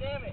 damn it.